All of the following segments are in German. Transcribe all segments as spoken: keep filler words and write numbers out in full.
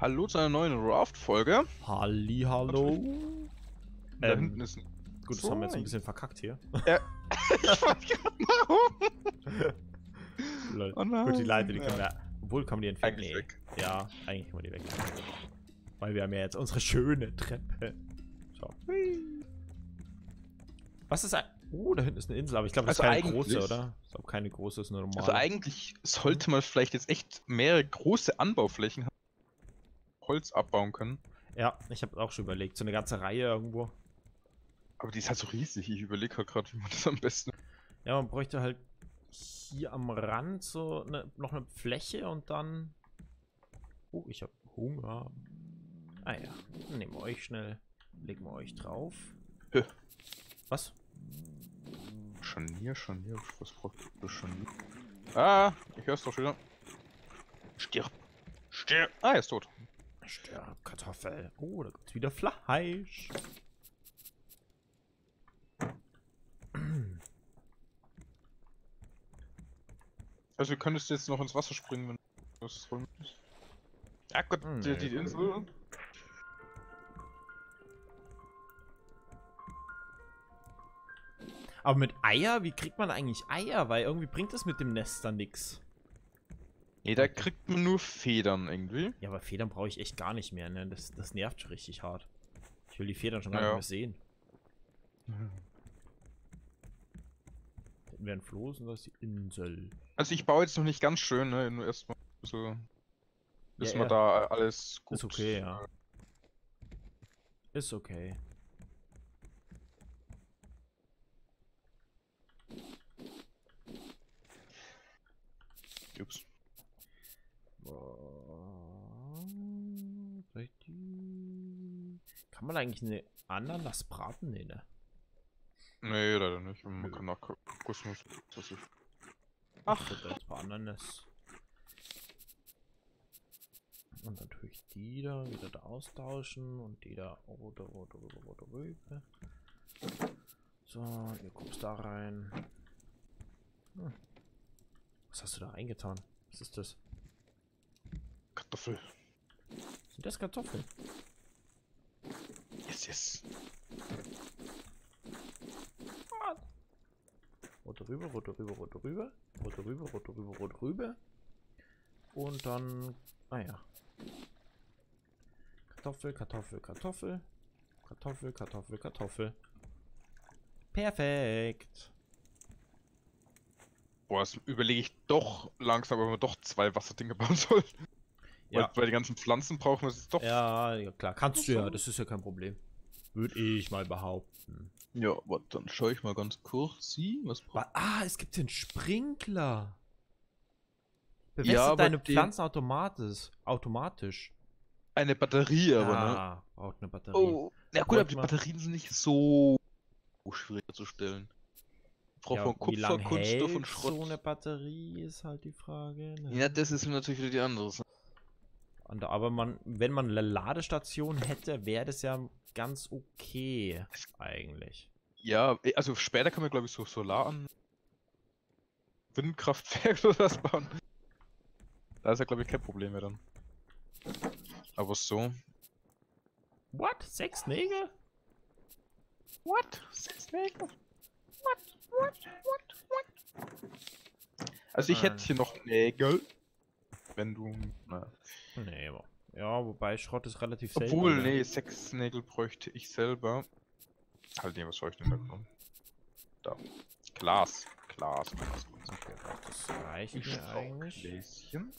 Hallo zu einer neuen Raft-Folge. Hallihallo. Da ähm, hinten ist ein... Gut, das so haben wir jetzt ein bisschen verkackt hier. Äh, ich wollte gerade mal Lol. Oh nein. Gut, die Leiter, die können wir... Obwohl, kann man die entfernen? Eigentlich nee. Weg. Ja, eigentlich können wir die weg. Weil wir haben ja jetzt unsere schöne Treppe. So. Was ist ein... Oh, da hinten ist eine Insel, aber ich glaube, das also ist keine große, oder? Ich glaube, keine große ist eine normale. Also eigentlich sollte man vielleicht jetzt echt mehrere große Anbauflächen haben. Holz abbauen können. Ja, ich habe auch schon überlegt. So eine ganze Reihe irgendwo. Aber die ist halt so riesig. Ich überlege halt gerade, wie man das am besten... Ja, man bräuchte halt hier am Rand so eine, noch eine Fläche und dann... Oh, ich habe Hunger. Ah ja, dann nehmen wir euch schnell. Legen wir euch drauf. Höh. Was? Scharnier, Scharnier, was braucht das Scharnier? Ah, ich hör's doch wieder. Stirb. Stirb. Ah, er ist tot. Stirb, Kartoffel. Oh, da gibt's wieder Fleisch. Also, du könntest jetzt noch ins Wasser springen, wenn du das willst. Ah, Gott, hm, die, die Insel. Aber mit Eier? Wie kriegt man eigentlich Eier? Weil irgendwie bringt das mit dem Nest dann nix. Nee, da kriegt man nur Federn irgendwie. Ja, aber Federn brauche ich echt gar nicht mehr, ne? Das, das nervt schon richtig hart. Ich will die Federn schon gar ja. nicht mehr sehen. Hätten wir einen Floß und das ist die Insel. Also ich baue jetzt noch nicht ganz schön, ne? Nur erstmal so. Bis ja, man ja. da alles gut. Ist okay, ja. Ist okay. Ups. Kann man eigentlich eine Ananas braten? Nee, ne? Nee, leider nicht. Man Nö. kann auch Kokosnuss. Ach, das ist bei Ananas. Und dann tue ich die da wieder da austauschen und die da rote, rote, rote, rote Rübe. So, ihr guckst da rein. Hm. Was hast du da reingetan? Was ist das? Kartoffel. Sind das Kartoffeln? Yes, yes. Rot rüber, rot rüber, rot rüber. Rot rüber, rot rüber, rot rüber. Und dann... Ah ja. Kartoffel, Kartoffel, Kartoffel. Kartoffel, Kartoffel, Kartoffel. Perfekt. Boah, das überlege ich doch langsam, ob wir doch zwei Wasserdinger bauen sollen. Ja. Weil die ganzen Pflanzen brauchen wir jetzt doch. Ja, ja klar, kannst du ja, das ist ja kein Problem. Würde ich mal behaupten. Ja, warte, dann schaue ich mal ganz kurz. Sie, was braucht. Ah, es gibt den Sprinkler. Bewässert ja, deine Pflanzen automatisch. automatisch. Eine Batterie, aber ja, ne? Ah, braucht eine Batterie. Oh, na gut, aber die Batterien sind nicht so schwierig zu stellen. Ja, von Kupfer, wie lang Kunststoff und Schrott. So eine Batterie ist halt die Frage. Ne? Ja, das ist natürlich wieder die andere. Und, aber man, wenn man eine Ladestation hätte, wäre das ja ganz okay eigentlich. Ja, also später kann man glaube ich so Solar an Windkraftwerk oder was bauen. Da ist ja glaube ich kein Problem mehr dann. Aber so. What? Sechs Nägel? What? Sechs Nägel? What, what, what, what? Also ich hätte hier noch Nägel, wenn du... Na. Nee, aber... Ja, wobei Schrott ist relativ selten. Obwohl, selten, nee, sechs Nägel bräuchte ich selber. Halt, nee, was soll ich denn da kommen? Da. Glas. Glas. Glas. Okay, das reicht mir eigentlich. Gläschen.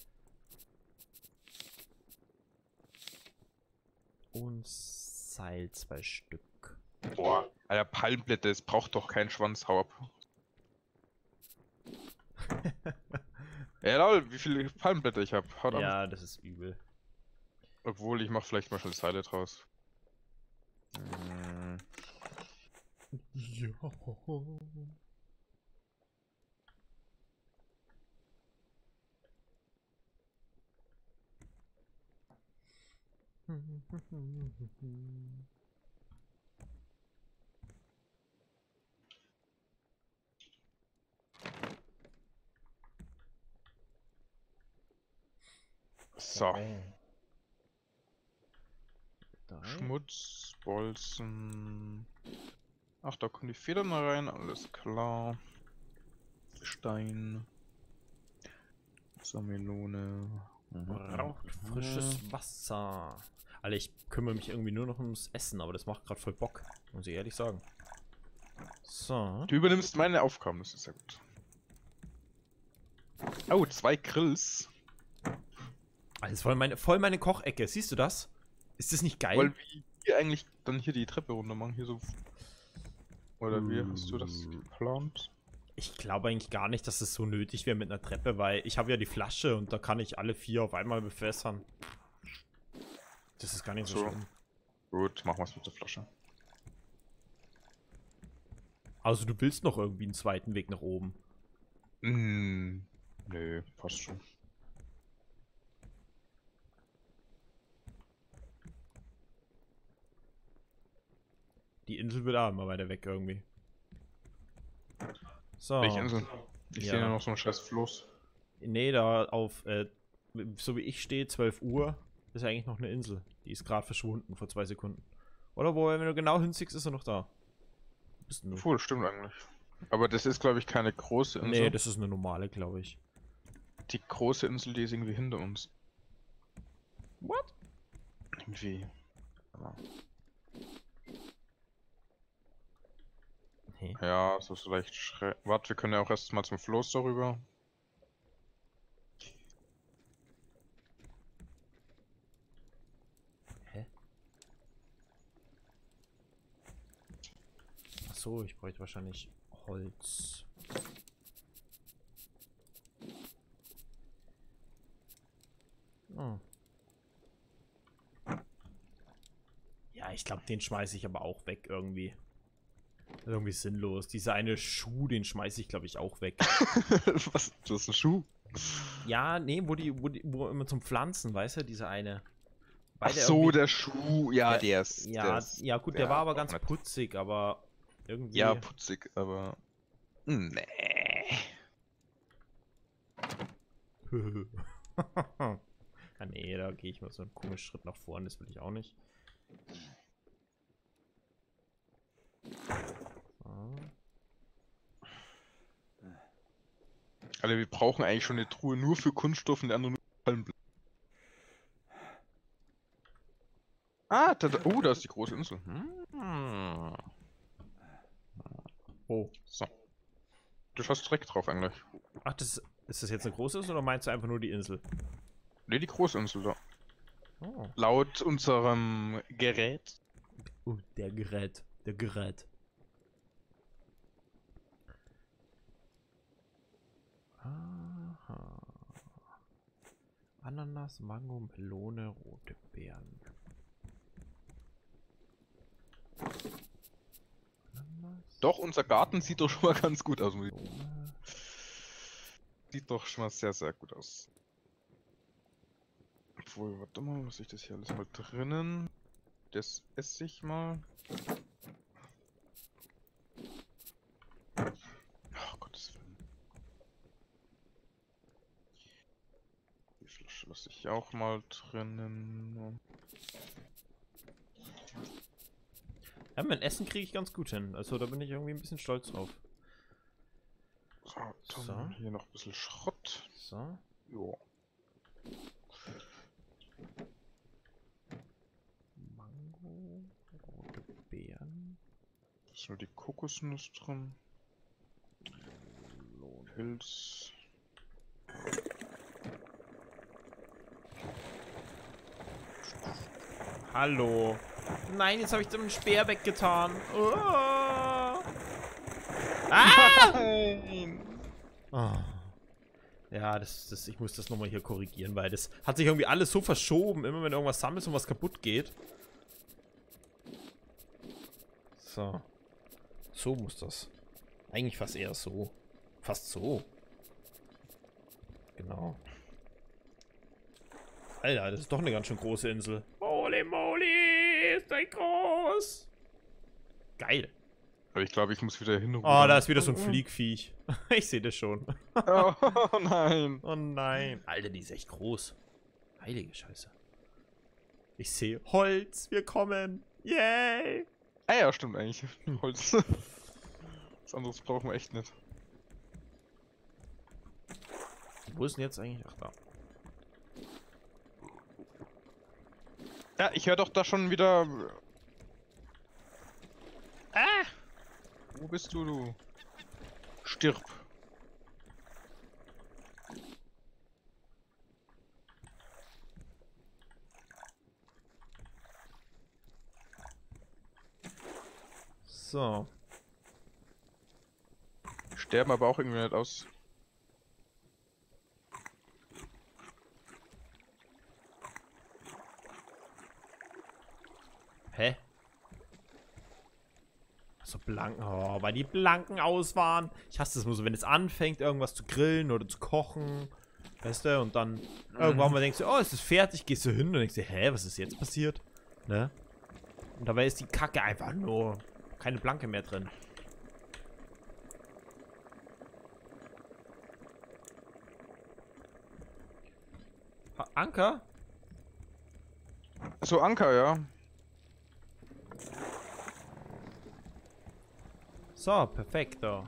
Und Seil, zwei Stück. Boah, Alter, Palmblätter, es braucht doch keinen Schwanz, hau ab. Ja, lol, wie viele Palmblätter ich hab. Haut ab. Ja, das ist übel. Obwohl, ich mach vielleicht mal schnell Seile draus. Mm. Ja. So. Okay. Da. Schmutz, Bolzen. Ach, da kommen die Federn rein, alles klar. Stein. Wassermelone. Braucht mhm. frisches Wasser. Alter, ich kümmere mich irgendwie nur noch ums Essen, aber das macht gerade voll Bock, muss ich ehrlich sagen. So. Du übernimmst meine Aufgaben, das ist ja gut. Oh, zwei Grills. Das ist voll meine, voll meine Kochecke, siehst du das? Ist das nicht geil? Wollen wir hier eigentlich dann hier die Treppe runter machen, hier so... Oder wie hast du das geplant? Ich glaube eigentlich gar nicht, dass es so nötig wäre mit einer Treppe, weil ich habe ja die Flasche und da kann ich alle vier auf einmal bewässern. Das ist gar nicht so, so schlimm. Gut, machen wir es mit der Flasche. Also du willst noch irgendwie einen zweiten Weg nach oben? Mm, nö, passt schon. Die Insel wird auch immer weiter weg irgendwie. So. Welche Insel? Ich ja. sehe ja noch so ein scheiß Floß. Nee, da auf, äh, so wie ich stehe, zwölf Uhr, ist ja eigentlich noch eine Insel. Die ist gerade verschwunden vor zwei Sekunden. Oder wo, wenn du genau hinziehst, ist er noch da. Bist du cool, stimmt eigentlich. Aber das ist, glaube ich, keine große Insel. Nee, das ist eine normale, glaube ich. Die große Insel, die ist irgendwie hinter uns. What? Irgendwie. Aber hey. Ja, das ist vielleicht schräg. Warte, wir können ja auch erstmal zum Floß darüber. Hä? Achso, ich bräuchte wahrscheinlich Holz. Oh. Ja, ich glaube, den schmeiße ich aber auch weg irgendwie. Irgendwie sinnlos. Dieser eine Schuh, den schmeiße ich, glaube ich, auch weg. Was? Du hast einen Schuh? Ja, nee, wo die, wo die, wo immer zum Pflanzen, weißt du, dieser eine. Weil Ach der so, der Schuh, ja, der, der ist. Ja, der ist, ja gut, der, der war aber ganz nicht. putzig, aber irgendwie. Ja, putzig, aber. Nee. Ah, nee, da gehe ich mal so einen komischen Schritt nach vorne, das will ich auch nicht. Alter, wir brauchen eigentlich schon eine Truhe nur für Kunststoff und die andere nur für Palmenblätter. Ah, da, da, oh, da ist die große Insel. Hm. Oh. So. Du schaust direkt drauf eigentlich. Ach, das, ist das jetzt eine große Insel oder meinst du einfach nur die Insel? Ne, die große Insel da. Oh. Laut unserem Gerät. Oh, der Gerät. Der Gerät. Aha. Ananas, Mango, Melone, rote Beeren. Ananas. Doch, unser Garten sieht doch schon mal ganz gut aus. Melone. Sieht doch schon mal sehr, sehr gut aus. Obwohl, warte mal, muss ich das hier alles mal drinnen? Das esse ich mal. Ach, Gottes Willen. Die Flasche lasse ich auch mal drinnen. Ja, mein Essen kriege ich ganz gut hin. Also da bin ich irgendwie ein bisschen stolz drauf. So, so. Hier noch ein bisschen Schrott. So. Jo. Mango, rote Beeren. Da ist nur die Kokosnuss drin. Pilz. Hallo. Nein, jetzt habe ich den Speer weggetan. Oh. Ah! Nein. Oh. Ja, das, das, ich muss das nochmal hier korrigieren, weil das hat sich irgendwie alles so verschoben. Immer wenn irgendwas sammelst und was kaputt geht. So. So muss das. Eigentlich fast eher so. Fast so. Genau. Alter, das ist doch eine ganz schön große Insel. Holy moly, ist das groß. Geil. Aber ich glaube, ich muss wieder hin. Oh, da ist wieder so ein Fliegviech. Ich sehe das schon. Oh nein. Oh nein. Alter, die ist echt groß. Heilige Scheiße. Ich sehe Holz, wir kommen. Yay! Ah ja, stimmt eigentlich. Holz. Was anderes brauchen wir echt nicht. Wo ist denn jetzt eigentlich? Ach, da. Ja, ich höre doch da schon wieder. Ah! Wo bist du, du? Stirb. So. Sterben aber auch irgendwie nicht aus. Hä? So blanken, oh, weil die Blanken aus waren. Ich hasse das nur so, wenn es anfängt, irgendwas zu grillen oder zu kochen. Weißt du, und dann mhm. irgendwann mal denkst du, oh, es ist fertig, gehst du hin und denkst dir, hä, was ist jetzt passiert? Ne? Und dabei ist die Kacke einfach nur keine Blanke mehr drin. Anker? So, Anker, ja. So, perfekto.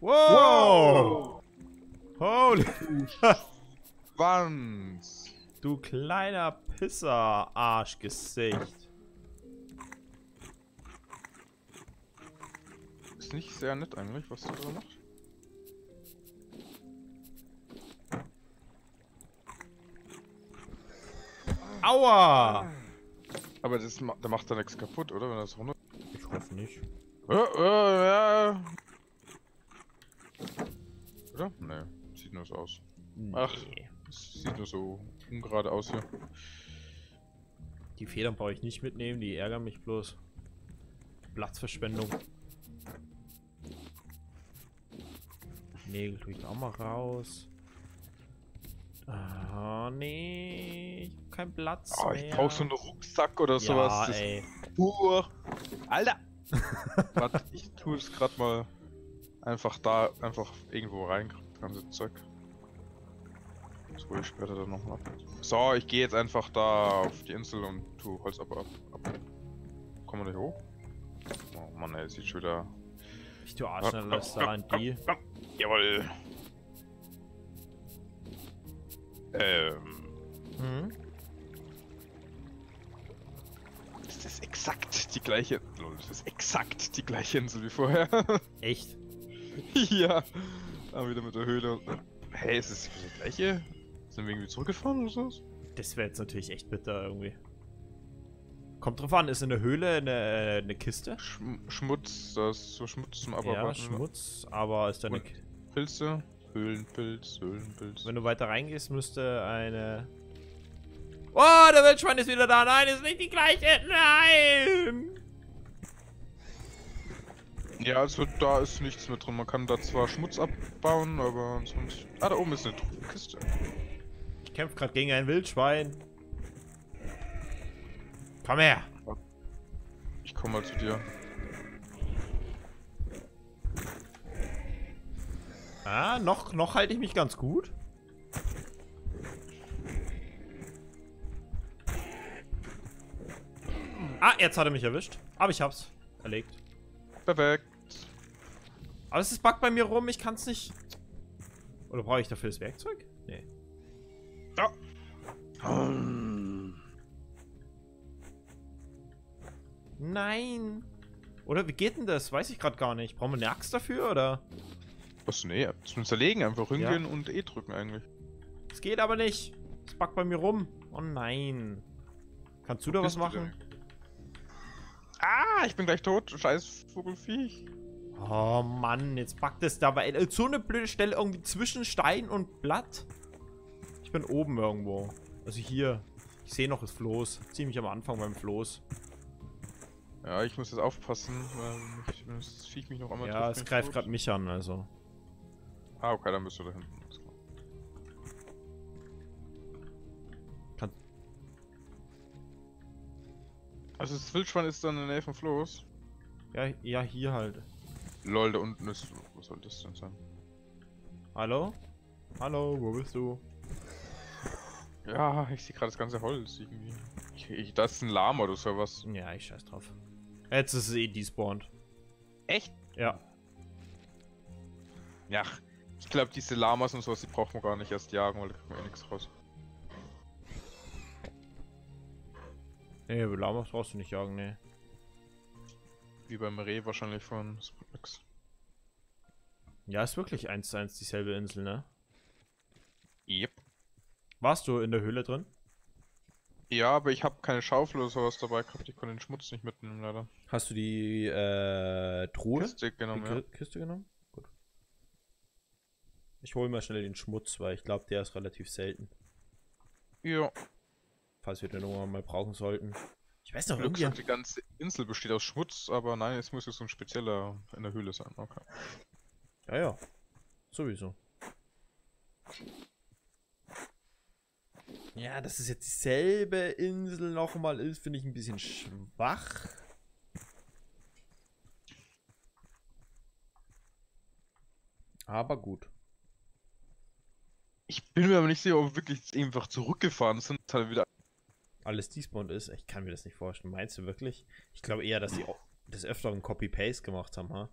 Wow! Wow. Holy Schwanz! Du kleiner Pisser, Arschgesicht. Ist nicht sehr nett eigentlich, was du da machst. Aua! Aber das ma da macht er nichts kaputt, oder? Wenn das runter. Ich hoffe nicht. Äh, äh, äh. Oder? Ne, sieht nur so aus. Nee. Ach, sieht nur so ungerade aus hier. Die Federn brauche ich nicht mitnehmen, die ärgern mich bloß. Platzverschwendung. Nägel tue ich da auch mal raus. Ah, nee, ich hab keinen Platz oh, mehr. Ich brauch so einen Rucksack oder ja, sowas. Das ey. Pur. Alter! Warte, ich tue es gerade mal einfach da, einfach irgendwo rein, das ganze Zeug. So, ich sperre da nochmal ab. So, ich gehe jetzt einfach da auf die Insel und tue Holz ab. ab, ab. Kommen wir nicht hoch? Oh Mann, ey, sieht schon wieder. Ich tue Arsch, dann lass da rein, die. Jawoll! Ähm. Hm? Ist das exakt die gleiche. Das ist exakt die gleiche Insel wie vorher. Echt? Ja. Aber wieder mit der Höhle. Hey, ist das die gleiche? Sind wir irgendwie zurückgefahren oder sowas? Das wäre jetzt natürlich echt bitter irgendwie. Kommt drauf an, ist in der Höhle eine, eine Kiste? Schm Schmutz, da ist so Schmutz zum Abarbeiten. Ja, Schmutz, aber ist da eine Kiste. Pilze? Höhlenpilz, Höhlenpilz. Wenn du weiter reingehst, müsste eine. Oh, der Wildschwein ist wieder da. Nein, ist nicht die gleiche. Nein! Ja, also da ist nichts mehr drin. Man kann da zwar Schmutz abbauen, aber sonst. Ah, da oben ist eine Kiste. Ich kämpfe gerade gegen ein Wildschwein. Komm her! Ich komme mal zu dir. Ah, noch, noch halte ich mich ganz gut. Ah, jetzt hat er mich erwischt. Aber ich hab's erlegt. Perfekt. Aber es ist Bug bei mir rum, ich kann's nicht. Oder brauche ich dafür das Werkzeug? Nee. Ja. Nein. Oder wie geht denn das? Weiß ich gerade gar nicht. Brauchen wir eine Axt dafür, oder? Was? Nee, zum Zerlegen einfach hingehen ja. und E drücken eigentlich. Es geht aber nicht. Es backt bei mir rum. Oh nein. Kannst du Wo da was machen? Ah, ich bin gleich tot. Scheiß Vogelfiech. Oh Mann, jetzt backt es dabei. So eine blöde Stelle irgendwie zwischen Stein und Blatt. Ich bin oben irgendwo. Also hier. Ich sehe noch das Floß. Ziemlich am Anfang beim Floß. Ja, ich muss jetzt aufpassen, weil das Viech mich noch einmal trifft. Ja, es greift gerade mich an, also. Ah, okay, dann bist du da hinten. Kann. Also das Wildschwein ist dann in der Nähe vom Floß? Ja, ja, hier halt. Lol, da unten ist... Was soll das denn sein? Hallo? Hallo, wo bist du? Ja, ich sehe gerade das ganze Holz irgendwie. Ich, ich, da ist ein Lama oder sowas. Ja, ich scheiß drauf. Jetzt ist es eh despawned. Echt? Ja. Ja, ich glaube diese Lamas und sowas, die braucht man gar nicht erst jagen, weil da kriegt man eh nichts raus. Nee, Lamas brauchst du nicht jagen, nee. Wie beim Reh wahrscheinlich von Sputniks. Ja, ist wirklich eins zu eins dieselbe Insel, ne? Yep. Warst du in der Höhle drin? Ja, aber ich habe keine Schaufel oder sowas dabei gehabt, ich konnte den Schmutz nicht mitnehmen, leider. Hast du die äh, Truhe? Kiste genommen, die ja. Kiste genommen? Gut. Ich hole mal schnell den Schmutz, weil ich glaube, der ist relativ selten. Ja. Falls wir den irgendwann mal brauchen sollten. Ich weiß noch irgendwie... Die ganze Insel besteht aus Schmutz, aber nein, es muss jetzt so ein spezieller in der Höhle sein, okay. Ja, ja. Sowieso. Ja, dass es jetzt dieselbe Insel nochmal ist, finde ich ein bisschen schwach. Aber gut. Ich bin mir aber nicht sicher, ob wir wirklich einfach zurückgefahren sind, halt wieder alles despawned ist. Ich kann mir das nicht vorstellen. Meinst du wirklich? Ich glaube eher, dass sie des Öfteren Copy-Paste gemacht haben, ha?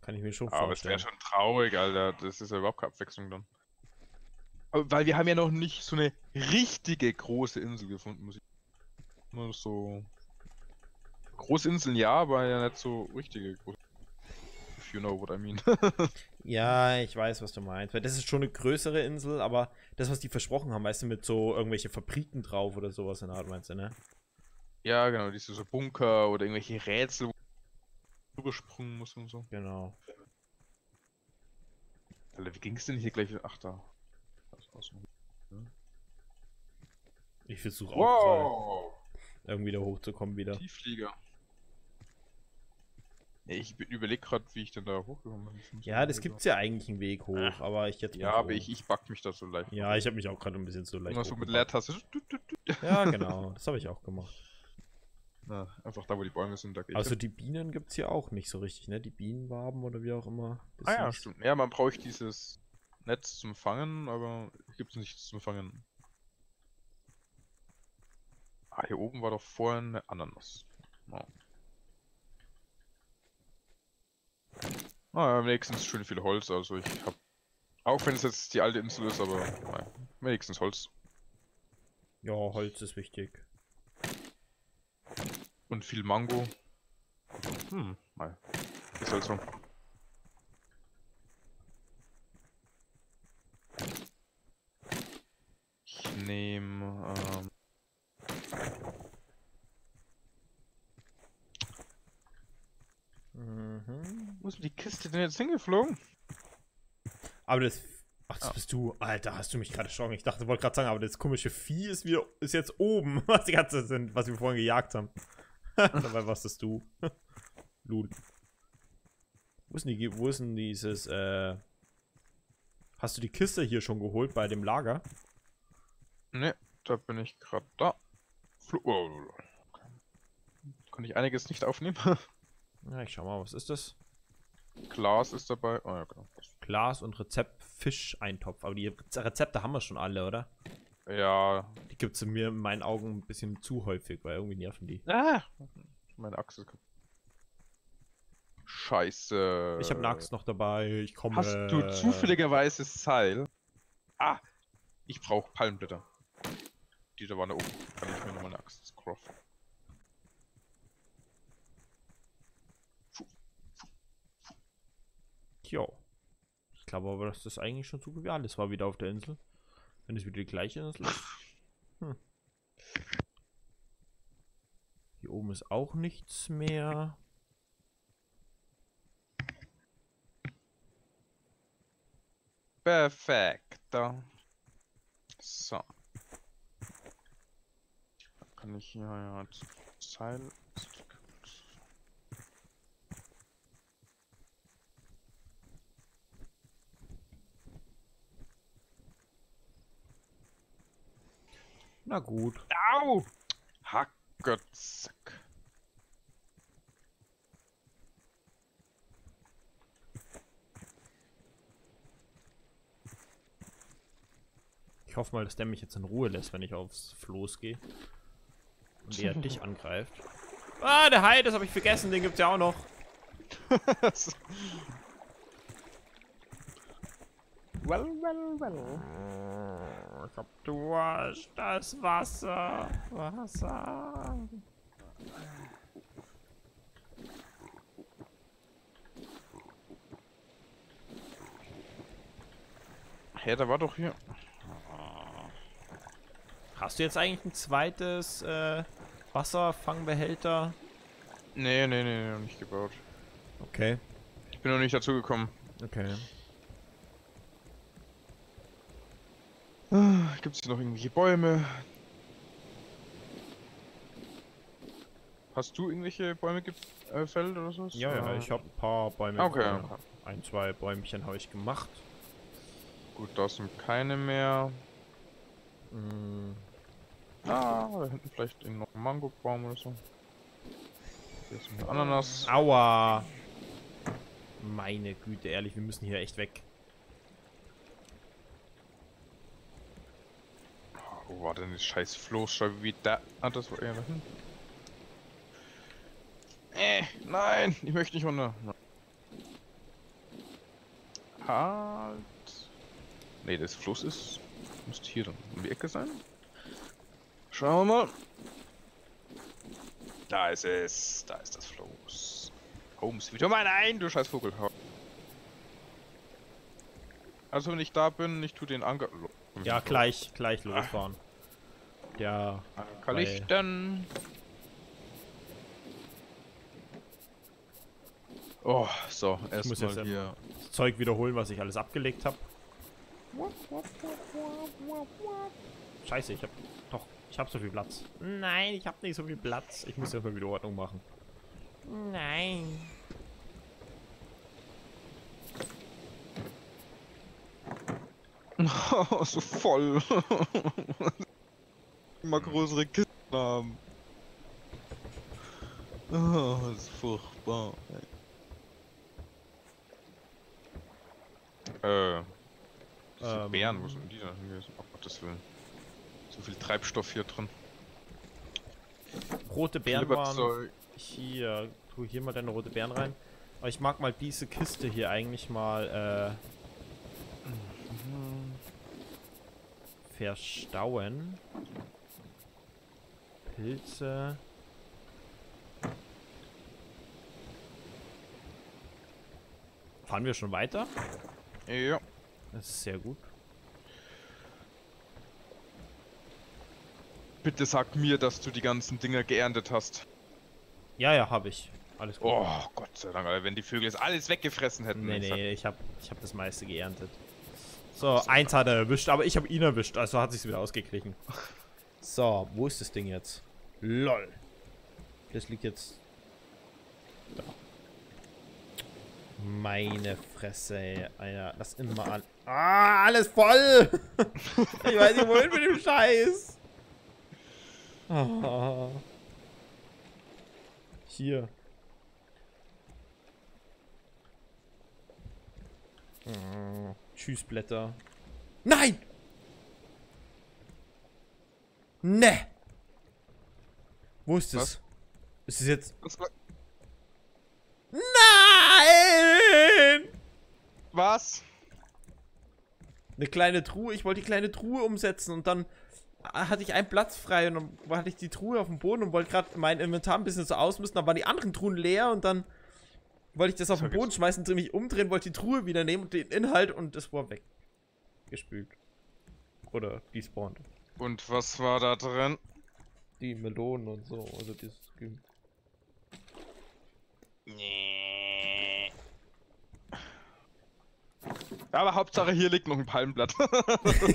Kann ich mir schon vorstellen. Aber es wäre schon traurig, Alter. Das ist ja überhaupt keine Abwechslung dann. Weil wir haben ja noch nicht so eine richtige große Insel gefunden, muss ich sagen. Nur so... Große Inseln ja, aber ja nicht so richtige große. If you know what I mean. Ja, ich weiß, was du meinst. Weil das ist schon eine größere Insel, aber das, was die versprochen haben, weißt du, mit so irgendwelche Fabriken drauf oder sowas in der Art, meinst du, ne? Ja, genau, diese so Bunker oder irgendwelche Rätsel, übersprungen muss und so. Genau. Alter, wie ging's denn hier gleich wieder? Ach, da. Ich versuche auch wow. irgendwie da hochzukommen wieder. Tiefflieger. Ich überlege gerade, wie ich denn da hochgekommen bin. Ja, das gibt's ja eigentlich einen Weg hoch, ah. aber ich jetzt. Ja, aber ich, ich back mich da so leicht. Ja, hoch. Ich habe mich auch gerade ein bisschen so leicht. Immer so mit Leertaste. Ja, genau, das habe ich auch gemacht. Na, einfach da, wo die Bäume sind, da geht. Also die Bienen gibt es hier auch nicht so richtig, ne? Die Bienenwaben oder wie auch immer. Das ah ja, stimmt. Ja, man braucht dieses Netz zum Fangen, aber gibt es nichts zum Fangen. Ah, hier oben war doch vorher eine Ananas. Naja, oh. ah, wenigstens schön viel Holz, also ich hab... Auch wenn es jetzt die alte Insel ist, aber naja, wenigstens Holz. Ja, Holz ist wichtig. Und viel Mango. Hm, mal. Ist halt so. Ich nehme, ähm... Mhm. Wo ist die Kiste denn jetzt hingeflogen? Aber das... Ach, das ah. bist du. Alter, hast du mich gerade erschrocken. Ich dachte, ich wollte gerade sagen, aber das komische Vieh ist wieder... Ist jetzt oben, was die ganze sind, was wir vorhin gejagt haben. Dabei warst das du. Lul. Wo ist denn die... Wo ist denn dieses, äh... Hast du die Kiste hier schon geholt bei dem Lager? Ne, da bin ich gerade da. Fl oh, okay. Konnte ich einiges nicht aufnehmen. Ja, ich schau mal, was ist das? Glas ist dabei. Oh, ja, genau. Glas und Rezept Fischeintopf. Aber die Rezepte haben wir schon alle, oder? Ja. Die gibt es in mir in meinen Augen ein bisschen zu häufig, weil irgendwie nerven die. Ah! Meine Axt ist kaputt. Scheiße. Ich habe eine Axt noch dabei. Ich komme. Hast du zufälligerweise Seil? Ah! Ich brauche Palmblätter. Die da waren da oben. Kann ich mir nochmal eine Axt craften. Jo. Ich glaube aber, dass das eigentlich schon so gut wie alles war wieder auf der Insel. Wenn es wieder die gleiche Insel ist. Hm. Hier oben ist auch nichts mehr. Perfekto. So. Dann kann ich hier ja Seil. Na gut. Au! Hackgötzack. Ich hoffe mal, dass der mich jetzt in Ruhe lässt, wenn ich aufs Floß gehe. Und der dich angreift. Ah, der Hai, das habe ich vergessen, den gibt's ja auch noch. Well, well, well. Ich hab durch das Wasser. Wasser. Ja, da war doch hier. Hast du jetzt eigentlich ein zweites äh, Wasserfangbehälter? Nee, nee, nee, noch nicht gebaut. Okay. Ich bin noch nicht dazu gekommen. Okay. Gibt es hier noch irgendwelche Bäume? Hast du irgendwelche Bäume gefällt oder so? Ja, ja, ich habe ein paar Bäume. Okay. Ein, zwei Bäumchen habe ich gemacht. Gut, da sind keine mehr. Hm. Ah, da hinten vielleicht noch ein Mangobaum oder so. Hier ist eine Ananas. Aua! Meine Güte, ehrlich, wir müssen hier echt weg. Wo war denn das scheiß Floß schon wieder? Ah, das war eher dahin. Äh, nein, ich möchte nicht runter. Halt. Ne, das Floß ist. Müsste hier dann um die Ecke sein. Schauen wir mal. Da ist es. Da ist das Floß. Holmes, wieder mal nein, du scheiß Vogel. Also, wenn ich da bin, ich tue den Anker. Ja, gleich, gleich losfahren. Ah. Ja. Kann ich dann? Oh, so, erstmal hier das Zeug wiederholen, was ich alles abgelegt habe. Scheiße, ich hab doch, ich hab so viel Platz. Nein, ich hab nicht so viel Platz. Ich muss erstmal wieder Ordnung machen. Nein. So voll. Immer größere Kisten haben. Oh, das ist furchtbar. Äh. Diese ähm, Bären, wo sind die da hingewiesen? Oh Gott, das will. So viel Treibstoff hier drin. Rote Bären waren hier. Tu hier mal deine rote Bären rein. Aber ich mag mal diese Kiste hier eigentlich mal, äh. verstauen. Pilze. Fahren wir schon weiter? Ja. Das ist sehr gut. Bitte sag mir, dass du die ganzen Dinger geerntet hast. Ja, ja, habe ich. Alles gut. Oh, Gott sei Dank, wenn die Vögel jetzt alles weggefressen hätten. Nee, nee, ich habe ich hab das meiste geerntet. So, eins hat er erwischt, aber ich habe ihn erwischt, also hat sich's wieder ausgeglichen. So, wo ist das Ding jetzt? LOL. Das liegt jetzt da. Meine Fresse, Alter. Lass ihn mal an. Ah, alles voll! Ich weiß nicht, wohin mit dem Scheiß. Ah. Hier. Hm. Tschüss, Blätter. Nein! Ne! Wo ist es? Ist es jetzt. Was? Nein! Was? Eine kleine Truhe. Ich wollte die kleine Truhe umsetzen und dann hatte ich einen Platz frei und dann hatte ich die Truhe auf dem Boden und wollte gerade mein Inventar ein bisschen so ausmisten. Dann waren die anderen Truhen leer und dann. Wollte ich das auf den Boden schmeißen, mich umdrehen, wollte die Truhe wieder nehmen und den Inhalt und das war weg. Gespült. Oder despawned. Und was war da drin? Die Melonen und so, also dieses Gemüse. Nee. Aber Hauptsache hier liegt noch ein Palmblatt.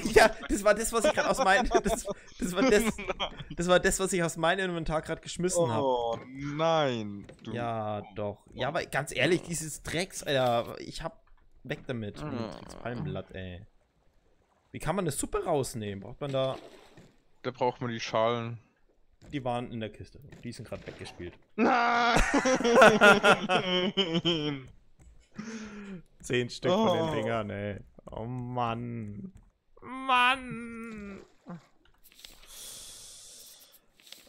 Ja, das war das, was ich gerade aus meinem. Das, das, war das, das war das, was ich aus meinem Inventar gerade geschmissen habe. Oh hab. Nein. Du ja, doch. Ja, aber ganz ehrlich, dieses Drecks, Alter, ich hab. Weg damit. Das Palmblatt, ey. Wie kann man eine Suppe rausnehmen? Braucht man da. Da braucht man die Schalen. Die waren in der Kiste. Die sind gerade weggespielt. Nein! Zehn Stück oh. von den Dingern, ey. Oh Mann. Mann!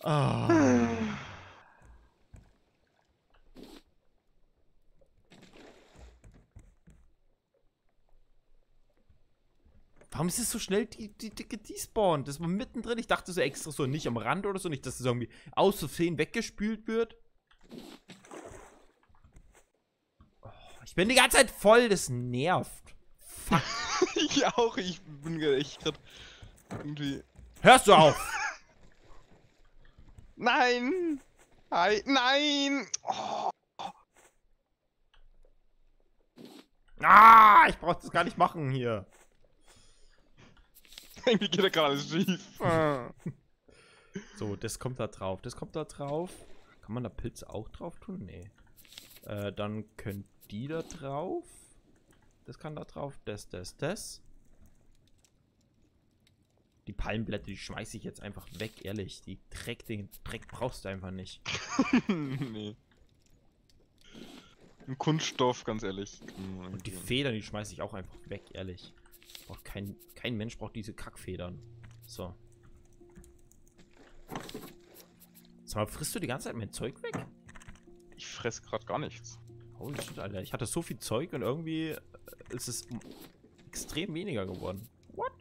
Oh. Warum ist es so schnell die Dicke despawnt? Das war mittendrin. Ich dachte so extra so nicht am Rand oder so, nicht, dass es irgendwie aus Versehen weggespült wird. Oh, ich bin die ganze Zeit voll, das nervt. Fuck. Ich auch, ich bin echt gerade irgendwie. Hörst du auf? Nein! Hi, nein! Oh. Ah, ich brauch das gar nicht machen hier. Irgendwie geht da gerade alles schief. So, das kommt da drauf. Das kommt da drauf. Kann man da Pilze auch drauf tun? Nee. Äh, dann können die da drauf. Das kann da drauf. Das, das, das. Die Palmblätter, die schmeiße ich jetzt einfach weg, ehrlich. Die Dreck, den Dreck brauchst du einfach nicht. Nee. Ein Kunststoff, ganz ehrlich. Und die Federn, die schmeiße ich auch einfach weg, ehrlich. Oh, kein, kein Mensch braucht diese Kackfedern. So. Sag mal, frisst du die ganze Zeit mein Zeug weg? Ich fress gerade gar nichts. Holy shit, Alter. Ich hatte so viel Zeug und irgendwie ist es extrem weniger geworden. What?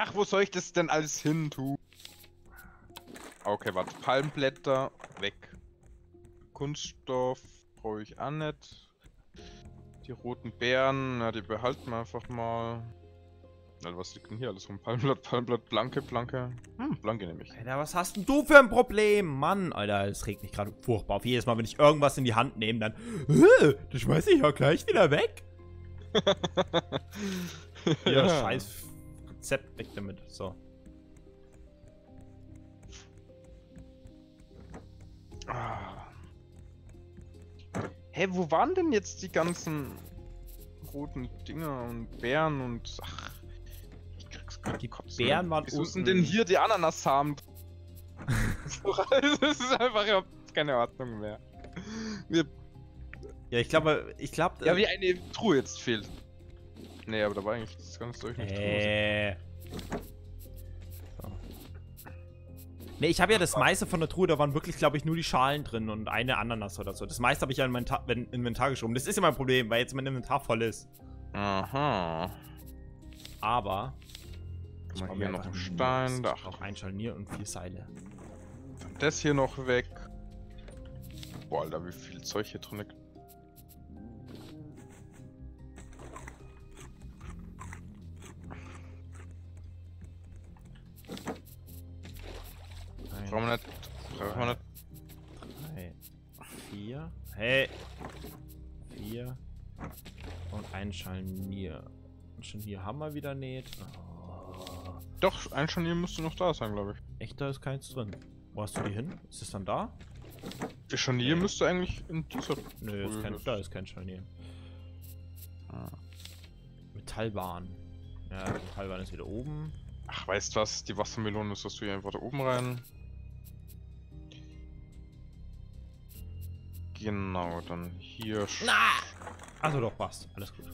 Ach, wo soll ich das denn alles hin tun? Okay, warte. Palmblätter, weg. Kunststoff brauche ich auch nicht. Die roten Beeren, na, die behalten wir einfach mal. Na, was liegt denn hier alles rum? Palmblatt, Palmblatt, Blanke, Blanke. Hm, Blanke nämlich. Alter, was hast denn du für ein Problem? Mann, Alter, das regt mich gerade furchtbar auf. Jedes Mal, wenn ich irgendwas in die Hand nehme, dann... Das schmeiße ich ja gleich wieder weg. Ja, ja, scheiß Rezept, weg damit, so. Ah. Hey, wo waren denn jetzt die ganzen roten Dinger und Beeren und... Ach, ich krieg's gar nicht. Die Beeren waren unten. Wieso sind denn hier die Ananassamen? Das ist einfach überhaupt keine Ordnung mehr. Wir ja, ich glaube, ich glaube... Ja, wie eine Truhe jetzt fehlt. Nee, aber da war eigentlich das ganze Zeug nicht äh. drin. So. Nee, ich habe ja das meiste von der Truhe, da waren wirklich, glaube ich, nur die Schalen drin und eine Ananas oder so. Das meiste habe ich ja in mein Ta in Inventar geschoben. Das ist ja mein Problem, weil jetzt mein Inventar voll ist. Aha. Aber... Ich brauche hier noch einen Stein. Da noch ein Scharnier und vier Seile. Das hier noch weg. Boah, Alter, wie viel Zeug hier drin ist. Brauchen wir nicht. Brauchen wir nicht. Drei. Vier. Hey. Vier. Und ein Scharnier. Ein Scharnier haben wir wieder nicht. Oh. Doch, ein Scharnier müsste noch da sein, glaube ich. Echt, da ist keins drin. Wo hast du die hin? Ist es dann da? Der Scharnier hey. müsste eigentlich in dieser... Nö, ist kein, da ist kein Scharnier. Ah. Metallbahn. Ja, die Metallbahn ist wieder oben. Ach, weißt du was? Die Wassermelone ist, dass du hier einfach da oben rein. Genau, dann hier. Na! Also doch, passt. Alles gut.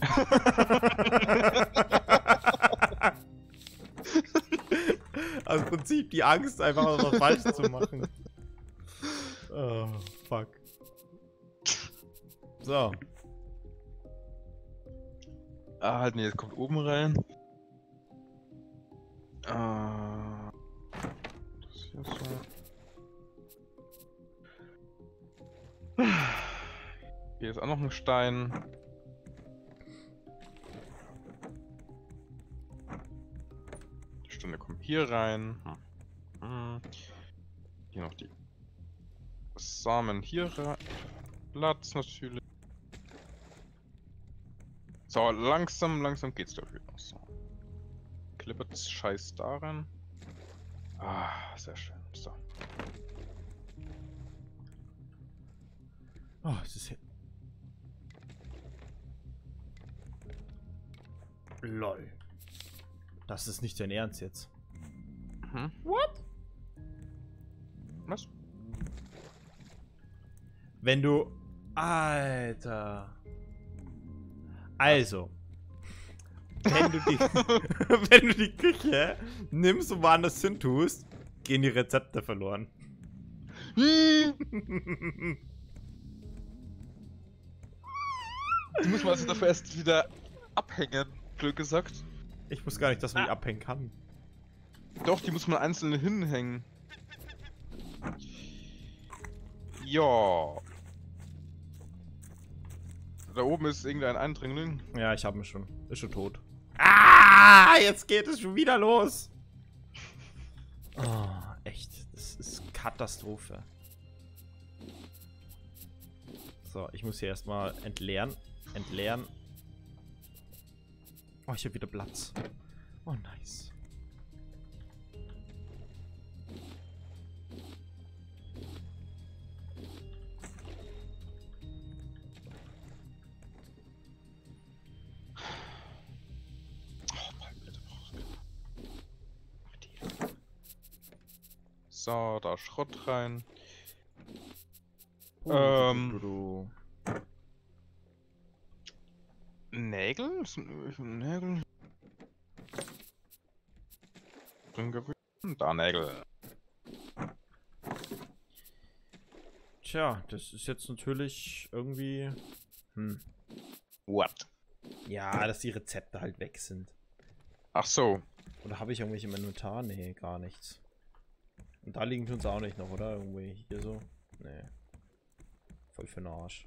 Also im Prinzip die Angst, einfach was falsch zu machen. Oh, fuck. So. Ah, halt, nee, jetzt kommt oben rein. Ah. Das hier ist so. Hier ist auch noch ein Stein. Die Stunde kommt hier rein. Hm. Hier noch die Samen hier rein. Platz natürlich. So, langsam, langsam geht's dafür aus. Klippert Scheiß da rein. Ah, sehr schön. So. Oh, es ist hier. Lol. Das ist nicht dein Ernst jetzt. Hm? What? Was? Wenn du... Alter. Also. Wenn du die, wenn du die Küche nimmst und woanders hin tust, gehen die Rezepte verloren. Du musst mal also dafür erst wieder abhängen, blöd gesagt. Ich wusste gar nicht, dass man ah. die abhängen kann. Doch, die muss man einzeln hinhängen. Ja. Da oben ist irgendein Eindringling. Ja, ich hab ihn schon. Ist schon tot. Ah, jetzt geht es schon wieder los. Oh, echt. Das ist Katastrophe. So, ich muss hier erstmal entleeren. Entleeren. Oh, ich hab wieder Platz. Oh, nice. So, da Schrott rein. Oh, ähm. Du, du, du. Nägel? Ist ein Nägel? Da Nägel. Tja, das ist jetzt natürlich irgendwie. Hm. What? Ja, dass die Rezepte halt weg sind. Ach so. Oder habe ich irgendwelche im Inventar? Nee, gar nichts. Und da liegen uns auch nicht noch, oder? Irgendwie hier so. Nee. Voll für den Arsch.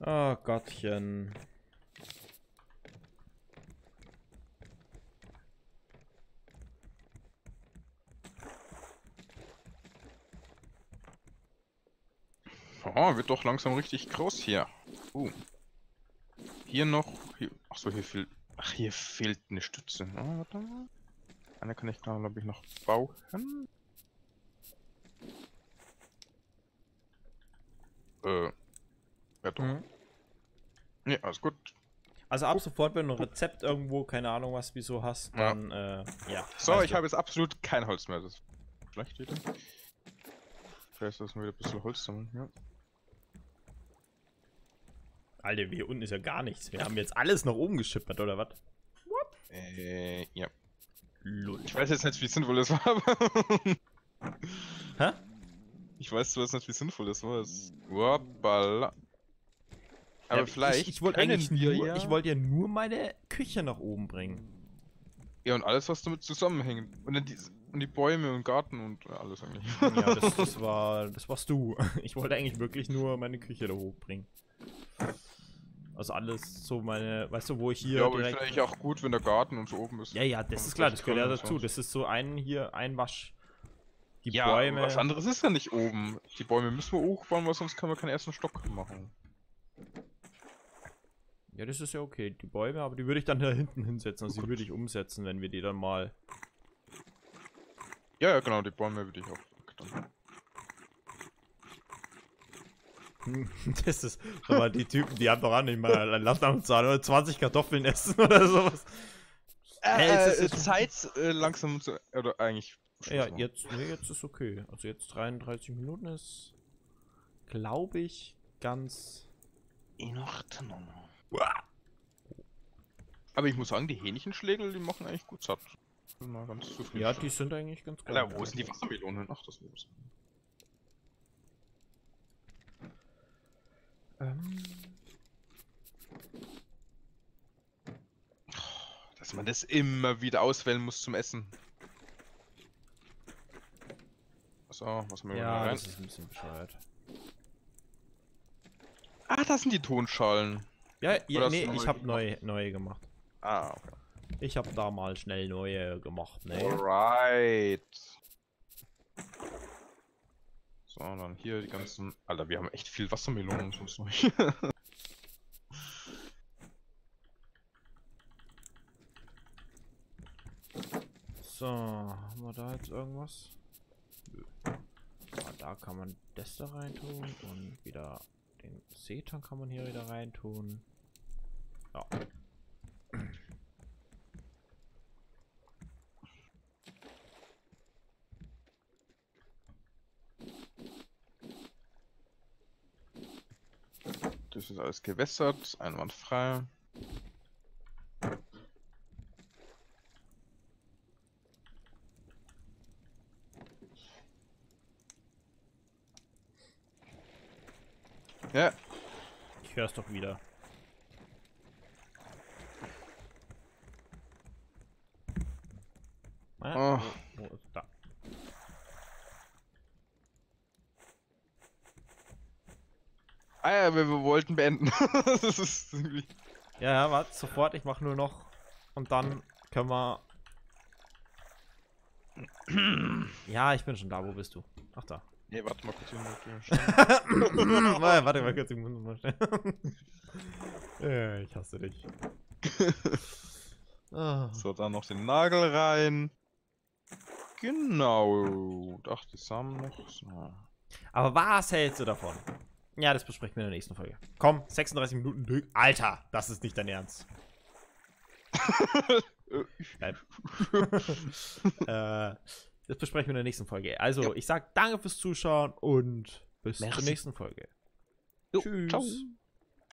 Ah, Gottchen. Oh, wird doch langsam richtig groß hier. Uh. Hier noch. Hier, ach so, hier fehlt. Ach, hier fehlt eine Stütze. Oh, warte mal. Eine kann ich, glaube ich, noch bauen. Äh. Ja, doch. Mhm. Ja, alles gut. Also ab sofort, wenn du ein Rezept irgendwo, keine Ahnung was, wieso hast, dann. Ja. Äh, ja. So, ich habe jetzt absolut kein Holz mehr. Das ist schlecht, wieder. Vielleicht lassen wir wieder ein bisschen Holz sammeln, ja. Alter, hier unten ist ja gar nichts. Wir haben jetzt alles nach oben geschippert, oder was? Äh, ja. Lol. Ich weiß jetzt nicht, wie sinnvoll das war, aber... Hä? Ich weiß zwar nicht, wie sinnvoll das war. Wobala. Aber ja, vielleicht... Ich, ich wollte eigentlich nur, ja. Ich wollte ja nur meine Küche nach oben bringen. Ja, und alles, was damit zusammenhängt. Und dann die, und die Bäume und Garten und alles eigentlich. Ja, das, das war... Das warst du. Ich wollte eigentlich wirklich nur meine Küche da hochbringen. Also alles so meine, weißt du, wo ich hier. Ja, aber direkt vielleicht auch gut, wenn der Garten und so oben ist. Ja, ja, das ist klar, das gehört ja dazu. Das ist so ein hier, ein Wasch. Die ja, Bäume. Was anderes ist ja nicht oben. Die Bäume müssen wir hochbauen, weil sonst können wir keinen ersten Stock machen. Ja, das ist ja okay. Die Bäume, aber die würde ich dann da hinten hinsetzen. Also oh, die würde ich umsetzen, wenn wir die dann mal. Ja, ja, genau, die Bäume würde ich auch. Das ist, aber die Typen, die haben doch auch nicht mal ein Land am Zahn oder zwanzig Kartoffeln essen oder sowas. Äh, äh, ist es Zeit äh, langsam zu, oder eigentlich. Ja, jetzt, nee, jetzt ist okay. Also jetzt dreiunddreißig Minuten ist, glaube ich, ganz in Ordnung. Aber ich muss sagen, die Hähnchenschlägel, die machen eigentlich gut satt. Bin mal ganz zufrieden. Ja, die sind eigentlich ganz gut. Alter, wo sind die Wassermelonen? Ach, das muss. Ähm. Dass man das immer wieder auswählen muss zum Essen. Achso, was mir ja, das ist ein bisschen bescheuert. Ah, das sind die Tonschalen. Ja, ja nee, ich habe neue, neue gemacht. Ah, okay. Ich habe da mal schnell neue gemacht, ne? Alright. So, und dann hier die ganzen... Alter, wir haben echt viel Wassermelonen und sonst noch hier. So, haben wir da jetzt irgendwas? Nö. Ja, da kann man das da rein tun und wieder... Den Seeton kann man hier wieder reintun. Ja. Das ist alles gewässert, einwandfrei. Ja. Ich hör's doch wieder. Ah, oh. Wo, wo ist da? Ah ja, wir, wir wollten beenden. Das ist irgendwie... Ja, ja, warte, sofort, ich mach nur noch und dann können wir... Ja, ich bin schon da, wo bist du? Ach da. Nee, warte mal kurz, ich muss mal Nein, warte mal kurz, ich muss mal schnell. Ich hasse dich. So, dann noch den Nagel rein. Genau. Ach, die Samen noch. So. Aber was hältst du davon? Ja, das besprechen wir in der nächsten Folge. Komm, sechsunddreißig Minuten. Alter, das ist nicht dein Ernst. Nein. äh... Das besprechen wir in der nächsten Folge. Also, ja. Ich sage danke fürs Zuschauen und bis Merci. Zur nächsten Folge. Jo, tschüss. Ciao.